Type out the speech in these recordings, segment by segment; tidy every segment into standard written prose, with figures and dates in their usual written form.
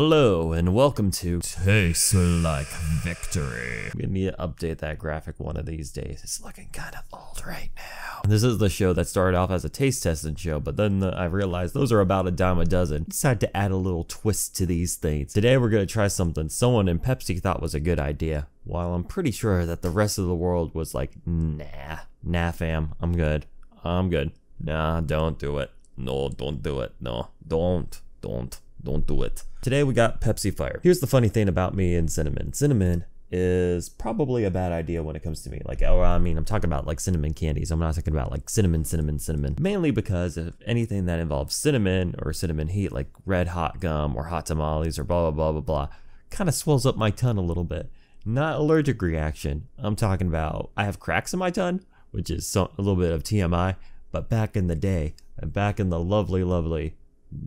Hello and welcome to Tastes Like Victory. We need to update that graphic one of these days. It's looking kind of old right now. This is the show that started off as a taste testing show, but then I realized those are about a dime a dozen. Decided to add a little twist to these things. Today we're going to try something someone in Pepsi thought was a good idea, while I'm pretty sure that the rest of the world was like, nah fam, I'm good. Nah, don't do it. No, don't do it. No, don't do it. Today we got Pepsi Fire. Here's the funny thing about me and cinnamon. Cinnamon is probably a bad idea when it comes to me. Like, oh, I mean, I'm talking about like cinnamon candies. I'm not talking about like cinnamon. Mainly because of anything that involves cinnamon or cinnamon heat, like red hot gum or hot tamales or blah, blah, blah, kind of swells up my tongue a little bit. Not allergic reaction. I'm talking about, I have cracks in my tongue, which is a little bit of TMI, but back in the day, back in the lovely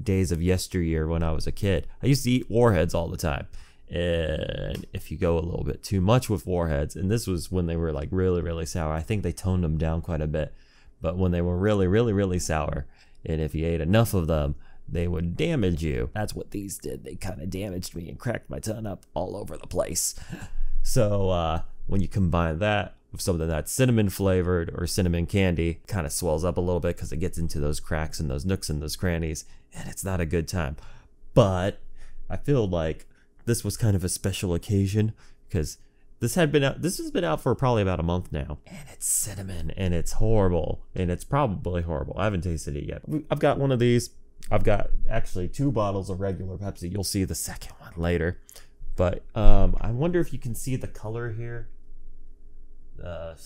days of yesteryear when I was a kid, I used to eat Warheads all the time. And if you go a little bit too much with Warheads, and this was when they were like really sour, I think they toned them down quite a bit, but when they were really sour, and if you ate enough of them, they would damage you. That's what these did. They kind of damaged me and cracked my tongue up all over the place. So when you combine that with something that's cinnamon flavored or cinnamon candy, kind of swells up a little bit because it gets into those cracks and those nooks and those crannies, and it's not a good time. But I feel like this was kind of a special occasion because this has been out for probably about a month now, and it's cinnamon and it's horrible, and it's probably horrible. I haven't tasted it yet. I've got one of these. I've got actually 2 bottles of regular Pepsi. You'll see the second one later. But I wonder if you can see the color here. The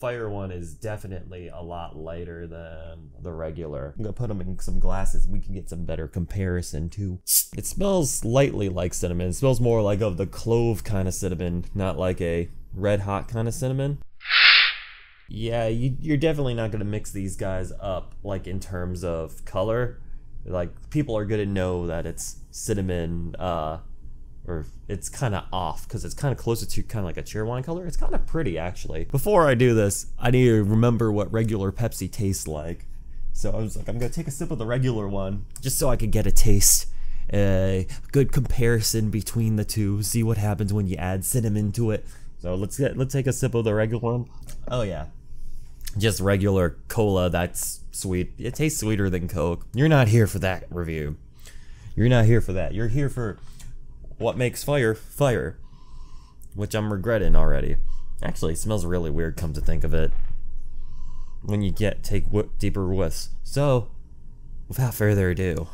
fire one is definitely a lot lighter than the regular. I'm gonna put them in some glasses. We can get some better comparison too. It smells lightly like cinnamon. It smells more like of the clove kind of cinnamon, not like a red hot kind of cinnamon. Yeah, you're definitely not gonna mix these guys up like in terms of color. Like, people are gonna know that it's cinnamon, or it's kind of off because it's kind of closer to kind of like a cheer wine color. It's kind of pretty actually. Before I do this, I need to remember what regular Pepsi tastes like. So I was like, I'm gonna take a sip of the regular one just so I could get a taste, a good comparison between the two. See what happens when you add cinnamon to it. So let's take a sip of the regular one. Oh yeah, just regular cola. That's sweet. It tastes sweeter than Coke. You're not here for that review. You're not here for that. You're here for what makes fire fire, which I'm regretting already. Actually, it smells really weird, come to think of it, when you take deeper whiffs. So, without further ado,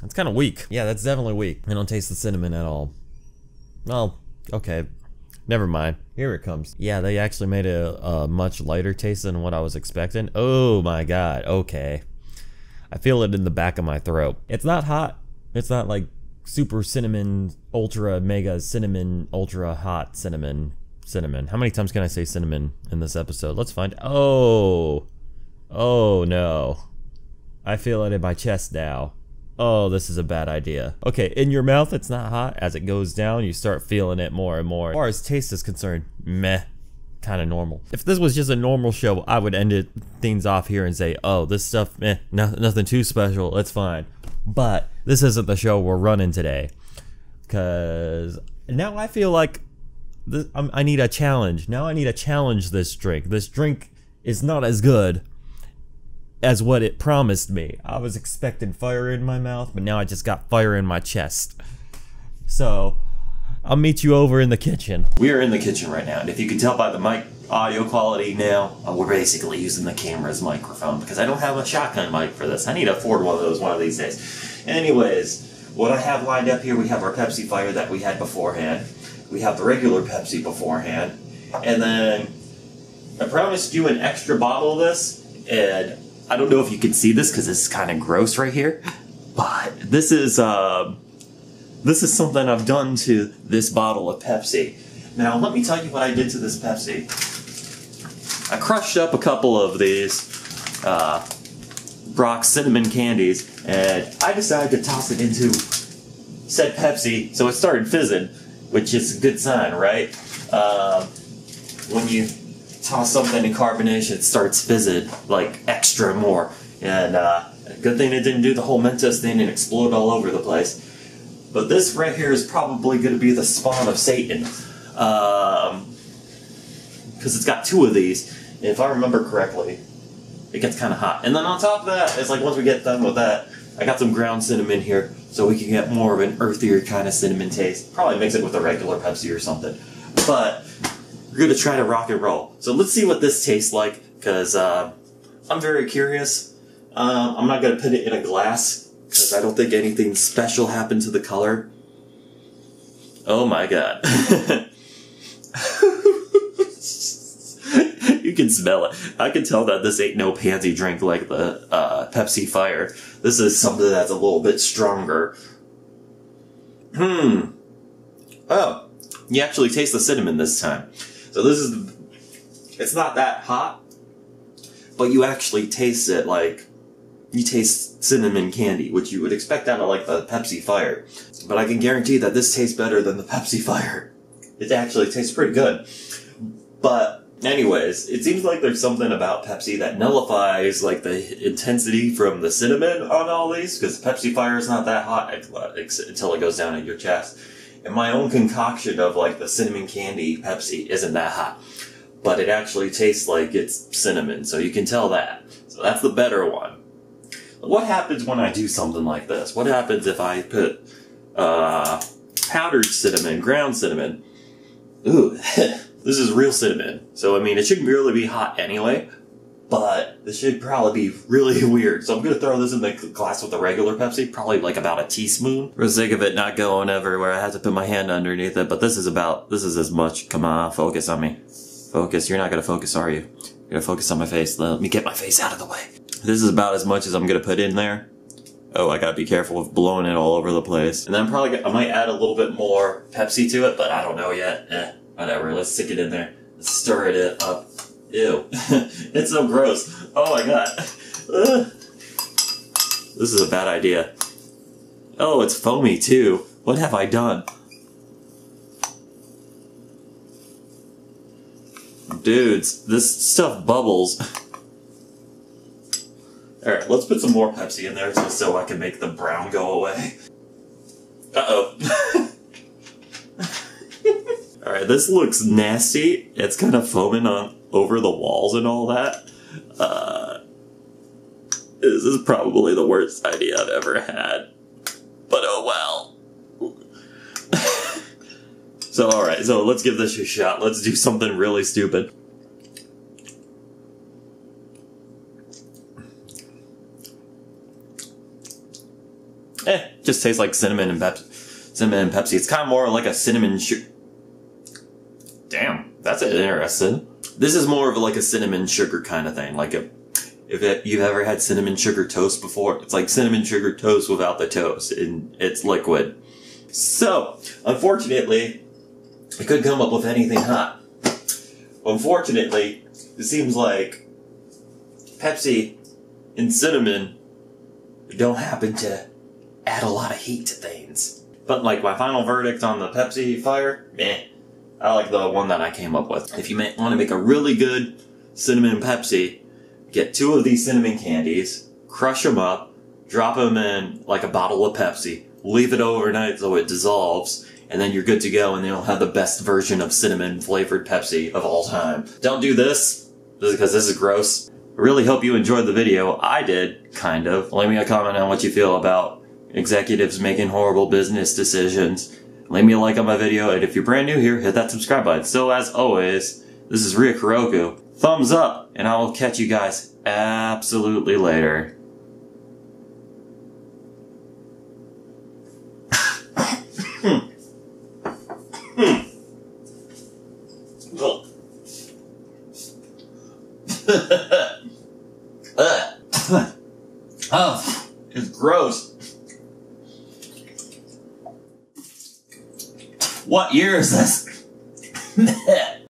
that's kind of weak. Yeah, that's definitely weak. I don't taste the cinnamon at all. Well, okay, never mind. Here it comes. Yeah, they actually made a much lighter taste than what I was expecting. Oh my god. Okay. I feel it in the back of my throat. It's not hot. It's not like super cinnamon, ultra mega cinnamon, ultra hot cinnamon. How many times can I say cinnamon in this episode? Let's find. Oh no. I feel it in my chest now. Oh, this is a bad idea. Okay, in your mouth, it's not hot. As it goes down, you start feeling it more and more. As far as taste is concerned, meh. Kind of normal. If this was just a normal show, I would end things off here and say, oh, this stuff, meh, nothing too special, it's fine. But this isn't the show we're running today, because now I feel like this, I need a challenge. Now I need to challenge this drink. This drink is not as good as what it promised me. I was expecting fire in my mouth, but now I just got fire in my chest. So I'll meet you over in the kitchen. We are in the kitchen right now, and if you can tell by the mic audio quality now, we're basically using the camera's microphone because I don't have a shotgun mic for this. I need to afford one of those one of these days. Anyways, what I have lined up here, we have our Pepsi Fire that we had beforehand. We have the regular Pepsi beforehand. And then I promised you an extra bottle of this, and I don't know if you can see this because it's kind of gross right here, but this is something I've done to this bottle of Pepsi. Now, let me tell you what I did to this Pepsi. I crushed up a couple of these Brock's cinnamon candies, and I decided to toss it into said Pepsi, so it started fizzing, which is a good sign, right? When you toss something in carbonation, it starts fizzing like extra more. And good thing it didn't do the whole Mentos thing and explode all over the place. But this right here is probably going to be the spawn of Satan. Because it's got two of these. And if I remember correctly, it gets kind of hot. And then on top of that, it's like once we get done with that, I got some ground cinnamon here so we can get more of an earthier kind of cinnamon taste. Probably mix it with a regular Pepsi or something. But we're going to try to rock and roll. So let's see what this tastes like, because I'm very curious. I'm not going to put it in a glass because I don't think anything special happened to the color. Oh my god. You can smell it. I can tell that this ain't no pansy drink like the Pepsi Fire. This is something that's a little bit stronger. Oh, you actually taste the cinnamon this time. So this is... it's not that hot, but you actually taste it like... you taste cinnamon candy, which you would expect out of like the Pepsi Fire. But I can guarantee that this tastes better than the Pepsi Fire. It actually tastes pretty good. But... anyways, it seems like there's something about Pepsi that nullifies like the intensity from the cinnamon on all these, because Pepsi Fire is not that hot until it goes down in your chest. And my own concoction of like the cinnamon candy Pepsi isn't that hot, but it actually tastes like it's cinnamon, so you can tell that. So that's the better one. What happens when I do something like this? What happens if I put powdered cinnamon, ground cinnamon? Ooh. This is real cinnamon, so I mean, it shouldn't really be hot anyway, but this should probably be really weird. So I'm going to throw this in the glass with the regular Pepsi, probably like about a teaspoon. For the sake of it not going everywhere, I have to put my hand underneath it, but this is as much. Come on, focus on me. Focus, you're not going to focus, are you? You're going to focus on my face. Let me get my face out of the way. This is about as much as I'm going to put in there. Oh, I gotta be careful with blowing it all over the place. And then I might add a little bit more Pepsi to it, but I don't know yet. Whatever, let's stick it in there. Let's stir it up. Ew. It's so gross. Oh my god. This is a bad idea. Oh, it's foamy too. What have I done? Dudes, this stuff bubbles. Alright, let's put some more Pepsi in there just so I can make the brown go away. Uh-oh. Alright, this looks nasty. It's kind of foaming on over the walls and all that. This is probably the worst idea I've ever had. But oh well. So alright, so let's give this a shot. Let's do something really stupid. Just tastes like cinnamon and Pepsi. It's kind of more like a cinnamon Damn, that's interesting. This is more of like a cinnamon sugar kind of thing. Like if you've ever had cinnamon sugar toast before, it's like cinnamon sugar toast without the toast, and it's liquid. So, unfortunately, I couldn't come up with anything hot. Unfortunately, it seems like Pepsi and cinnamon don't happen to add a lot of heat to things. But like my final verdict on the Pepsi Fire, meh. I like the one that I came up with. If you want to make a really good cinnamon Pepsi, get two of these cinnamon candies, crush them up, drop them in like a bottle of Pepsi, leave it overnight so it dissolves, and then you're good to go, and you'll have the best version of cinnamon flavored Pepsi of all time. Don't do this, because this is gross. I really hope you enjoyed the video. I did, kind of. Leave me a comment on what you feel about executives making horrible business decisions. Leave me a like on my video, and if you're brand new here, hit that subscribe button. So as always, this is Ryukiroku. Thumbs up, and I will catch you guys absolutely later. Oh, it's gross. What year is this?